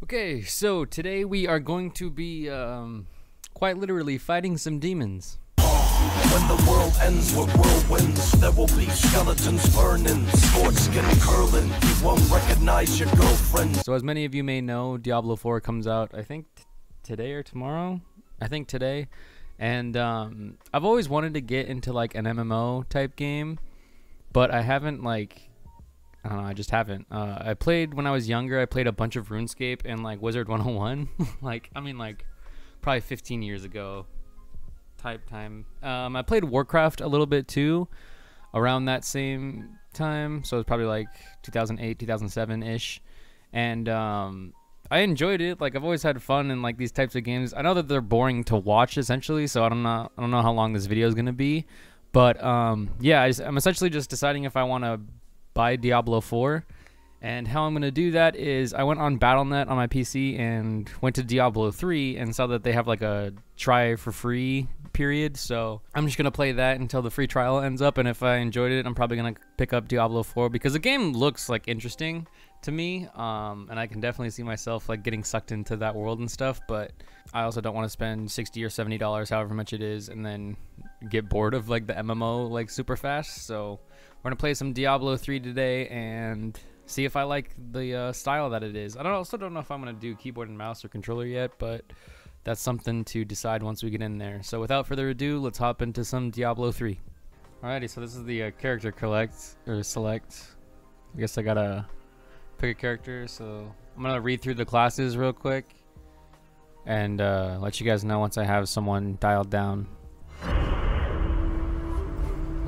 Okay, so today we are going to be quite literally fighting some demons. When the world ends with whirlwinds, there will be skeletons burning, sword skin curling, you won't recognize your girlfriend. So as many of you may know, Diablo 4 comes out, I think today or tomorrow? I think today. And I've always wanted to get into like an MMO type game, but I haven't like... I don't know, I just haven't. I played when I was younger, I played a bunch of RuneScape and like Wizard 101. Like, I mean like probably 15 years ago type time. I played Warcraft a little bit too around that same time. So it was probably like 2008, 2007-ish. And I enjoyed it. Like I've always had fun in like these types of games. I know that they're boring to watch essentially, so I don't know how long this video is going to be. But yeah, I'm essentially just deciding if I want to buy Diablo 4, and how I'm gonna do that is I went on Battle.net on my PC and went to Diablo 3 and saw that they have like a try for free period, so I'm just gonna play that until the free trial ends up, and if I enjoyed it I'm probably gonna pick up Diablo 4 because the game looks like interesting to me, and I can definitely see myself like getting sucked into that world and stuff, but I also don't want to spend $60 or $70, however much it is, and then get bored of like the MMO like super fast. So we're gonna play some Diablo 3 today and see if I like the style that it is. I also don't know if I'm gonna do keyboard and mouse or controller yet, but that's something to decide once we get in there. So without further ado, let's hop into some Diablo 3. Alrighty, so this is the character select. I guess I gotta pick a character, so I'm gonna read through the classes real quick and let you guys know once I have someone dialed down.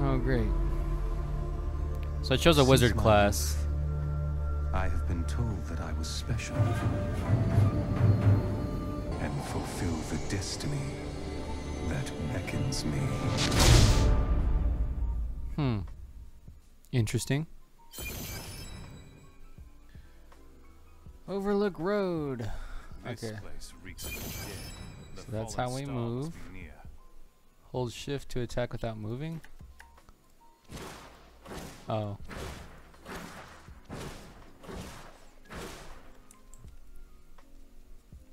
Oh great. So I chose a wizard class. I have been told that I was special and fulfill the destiny that beckons me. Interesting. Overlook Road. Okay. So that's how we move. Hold shift to attack without moving. Oh.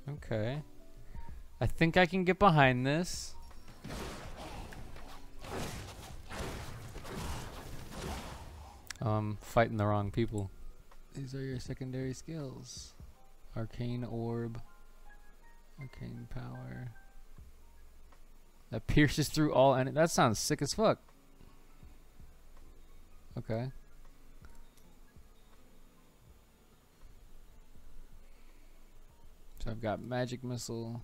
Okay. I think I can get behind this. Oh, I'm fighting the wrong people. These are your secondary skills. Arcane orb. Arcane power. That pierces through all enemies. That sounds sick as fuck. Okay. So I've got magic missile,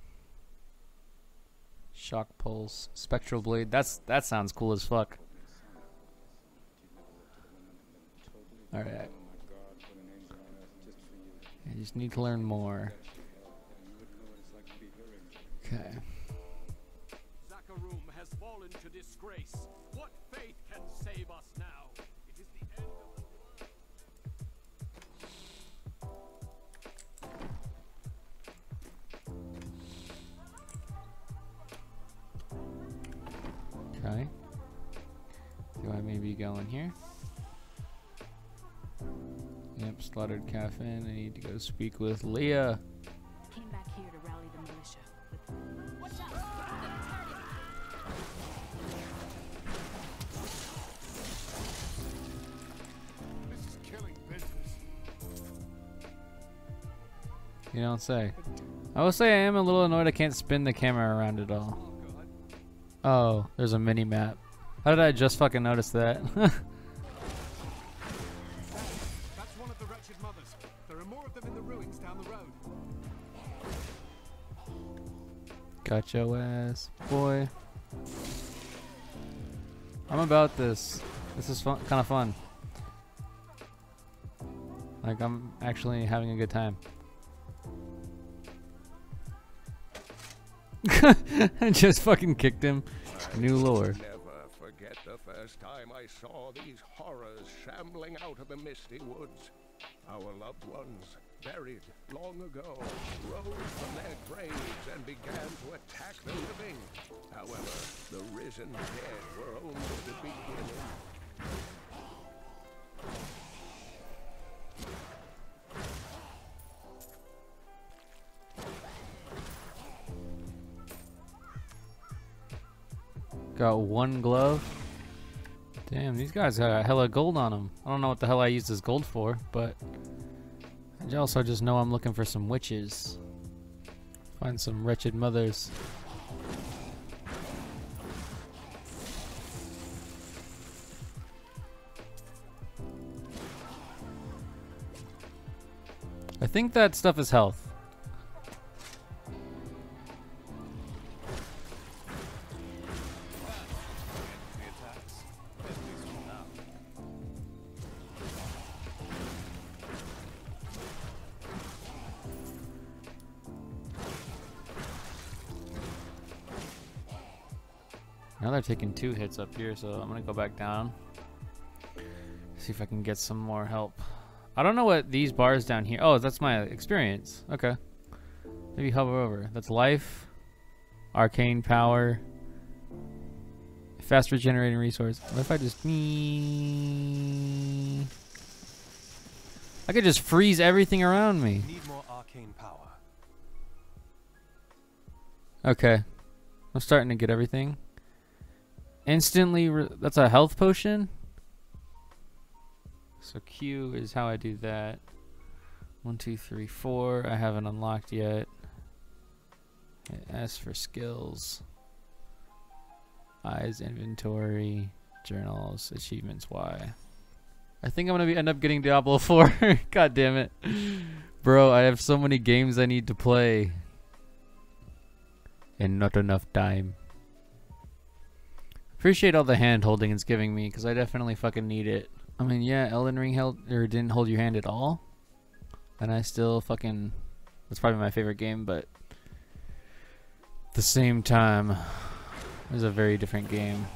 shock pulse, spectral blade. That sounds cool as fuck. All right. I just need to learn more. Okay. Zakarum has fallen to disgrace. What faith can save us now? Okay. Do I maybe go in here? Yep, slaughtered Caffin. I need to go speak with Leah. Came back here to rally the militia. Watch out. This is killing business. You don't say. I will say I am a little annoyed I can't spin the camera around at all. Oh, there's a mini-map. How did I just fucking notice that? That's one of the wretched mothers. There are more of them in the ruins down the road. Got your ass, boy. I'm about this. This is fun, kind of fun. Like, I'm actually having a good time. I just fucking kicked him. New lore. Never forget the first time I saw these horrors shambling out of the misty woods. Our loved ones, buried long ago, rose from their graves and began to attack the living. However, the risen dead were only the beginning. Got one glove. Damn, these guys got a hella gold on them. I don't know what the hell I used this gold for, but I also just know I'm looking for some witches. Find some wretched mothers. I think that stuff is health. Now they're taking two hits up here, so I'm gonna go back down. See if I can get some more help. I don't know what these bars down here. Oh, that's my experience. Okay. Maybe hover over. That's life, arcane power, fast regenerating resource. What if I just me? I could just freeze everything around me. Need more arcane power. Okay. I'm starting to get everything. Instantly, that's a health potion. So Q is how I do that. 1, 2, 3, 4. I haven't unlocked yet. And S for skills. I is inventory, journals, achievements. Y. I think I'm gonna end up getting Diablo 4. God damn it, bro! I have so many games I need to play, and not enough time. Appreciate all the hand holding it's giving me, because I definitely fucking need it. I mean, yeah, Elden Ring didn't hold your hand at all, and I still fucking, that's probably my favorite game, but at the same time, it was a very different game.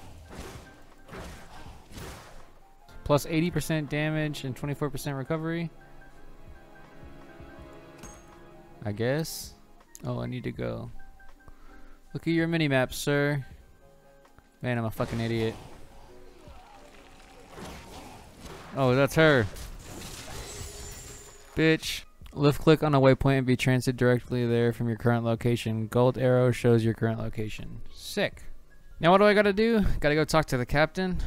Plus 80% damage and 24% recovery, I guess. Oh, I need to go. Look at your mini-map, sir. Man, I'm a fucking idiot. Oh, that's her. Bitch. Left click on a waypoint and be transit directly there from your current location. Gold arrow shows your current location. Sick. Now what do I gotta do? Gotta go talk to the captain.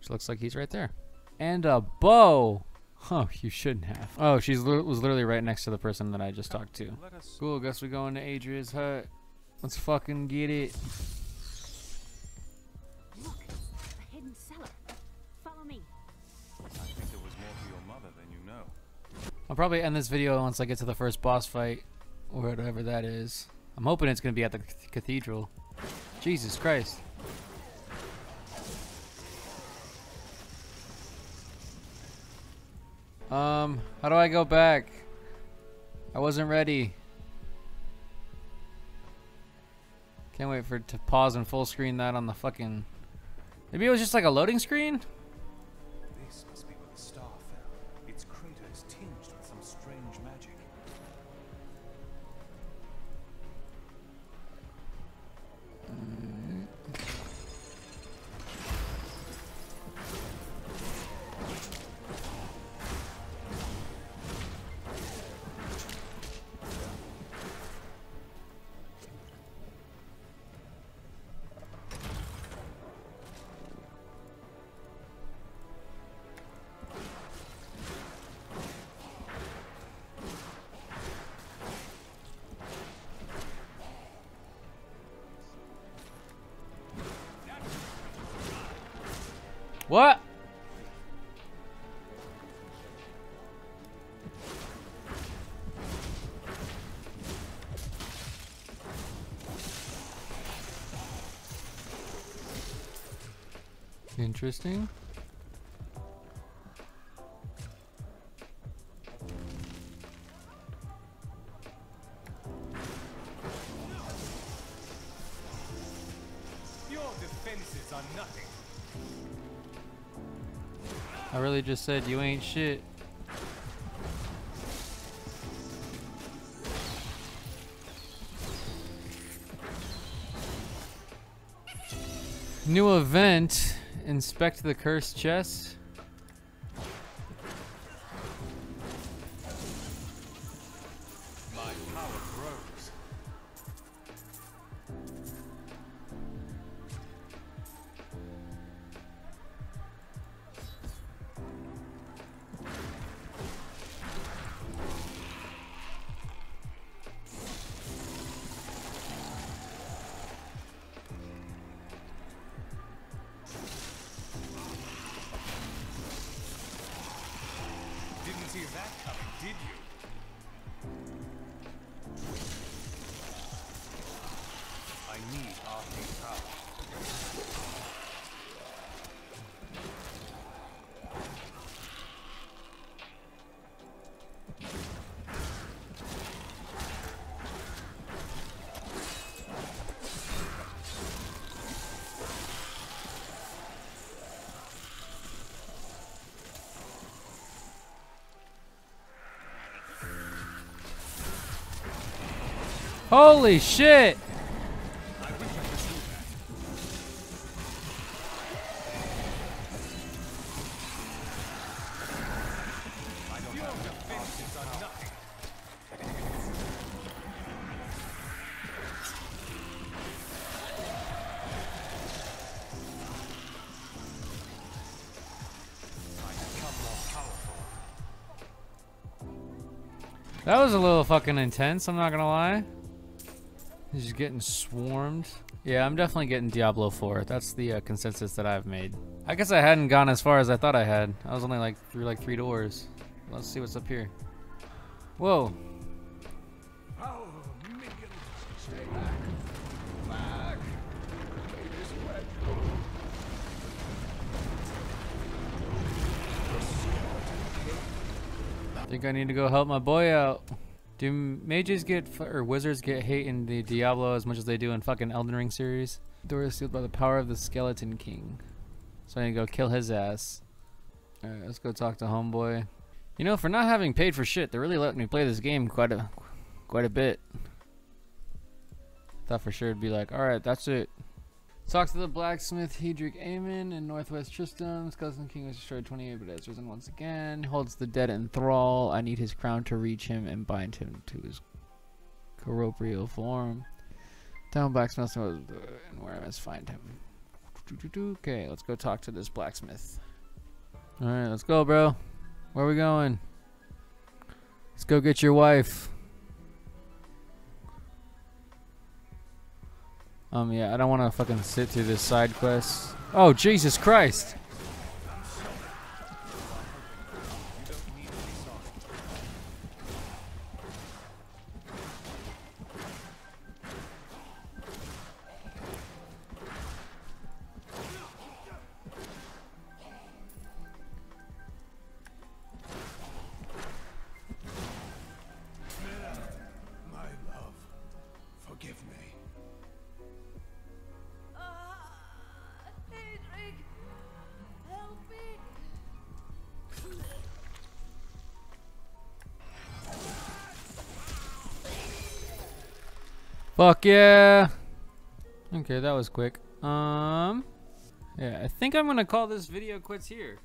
Which looks like he's right there. And a bow. Oh, you shouldn't have. Oh, she was literally right next to the person that I just talked to. Cool, guess we're going to Adria's hut. Let's fucking get it. I'll probably end this video once I get to the first boss fight, or whatever that is. I'm hoping it's going to be at the cathedral. Jesus Christ. How do I go back? I wasn't ready. Can't wait for it to pause and full screen that on the fucking... Maybe it was just like a loading screen? What? Interesting. Your defenses are nothing. I really just said you ain't shit. New event, inspect the cursed chest. My power grows. did you? I need arcane power. Holy shit! That was a little fucking intense, I'm not gonna lie. Just getting swarmed. Yeah, I'm definitely getting Diablo 4. That's the consensus that I've made. I guess I hadn't gone as far as I thought I had. I was only like through like 3 doors. Let's see what's up here. Whoa. I think I need to go help my boy out. Do mages get, or wizards get hate in the Diablo as much as they do in fucking Elden Ring series? Door is sealed by the power of the Skeleton King. So I need to go kill his ass. Alright, let's go talk to homeboy. You know, for not having paid for shit, they really let me play this game quite a bit. Thought for sure it'd be like, alright, that's it. Talk to the blacksmith Hedrick Amon in northwest Tristram. Skeleton King was destroyed 28, but has risen once again. Holds the dead in thrall. I need his crown to reach him and bind him to his corporeal form. Town blacksmith knows where I must find him. Okay, let's go talk to this blacksmith. Alright, let's go, bro. Where are we going? Let's go get your wife. Yeah, I don't want to fucking sit through this side quest. Oh, Jesus Christ! Fuck yeah! Okay, that was quick. Yeah, I think I'm gonna call this video quits here.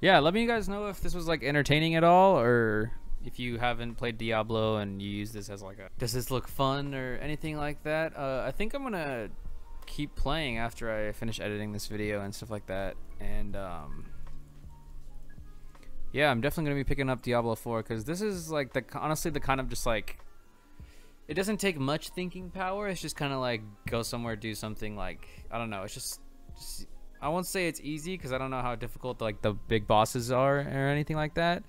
Yeah, let me guys know if this was like entertaining at all, or if you haven't played Diablo and you use this as like a, does this look fun or anything like that? I think I'm gonna keep playing after I finish editing this video and stuff like that. And yeah, I'm definitely gonna be picking up Diablo 4 because this is like the honestly the kind of just like. It doesn't take much thinking power. It's just kind of like go somewhere, do something. Like I don't know. It's just I won't say it's easy because I don't know how difficult like the big bosses are or anything like that.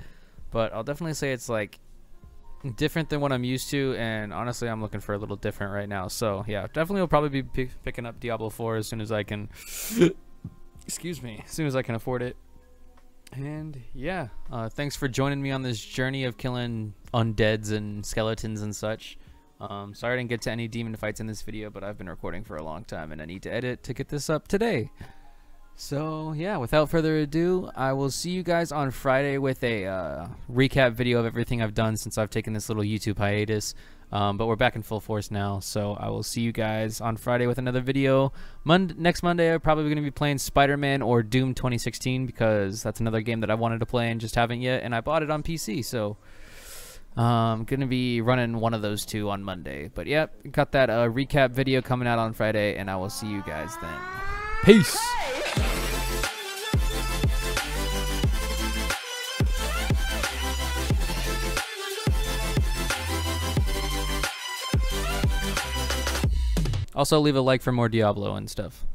But I'll definitely say it's like different than what I'm used to. And honestly, I'm looking for a little different right now. So yeah, definitely will probably be picking up Diablo 4 as soon as I can. Excuse me. As soon as I can afford it. And yeah, thanks for joining me on this journey of killing undeads and skeletons and such. Sorry I didn't get to any demon fights in this video, but I've been recording for a long time and I need to edit to get this up today. So yeah, without further ado, I will see you guys on Friday with a recap video of everything I've done since I've taken this little YouTube hiatus. But we're back in full force now, so I will see you guys on Friday with another video. Next Monday, I'm probably going to be playing Spider-Man or Doom 2016 because that's another game that I wanted to play and just haven't yet, and I bought it on PC, so... I'm gonna be running one of those two on Monday, but yep, got that recap video coming out on Friday, and I will see you guys then. Peace. Hey. Also, leave a like for more Diablo and stuff.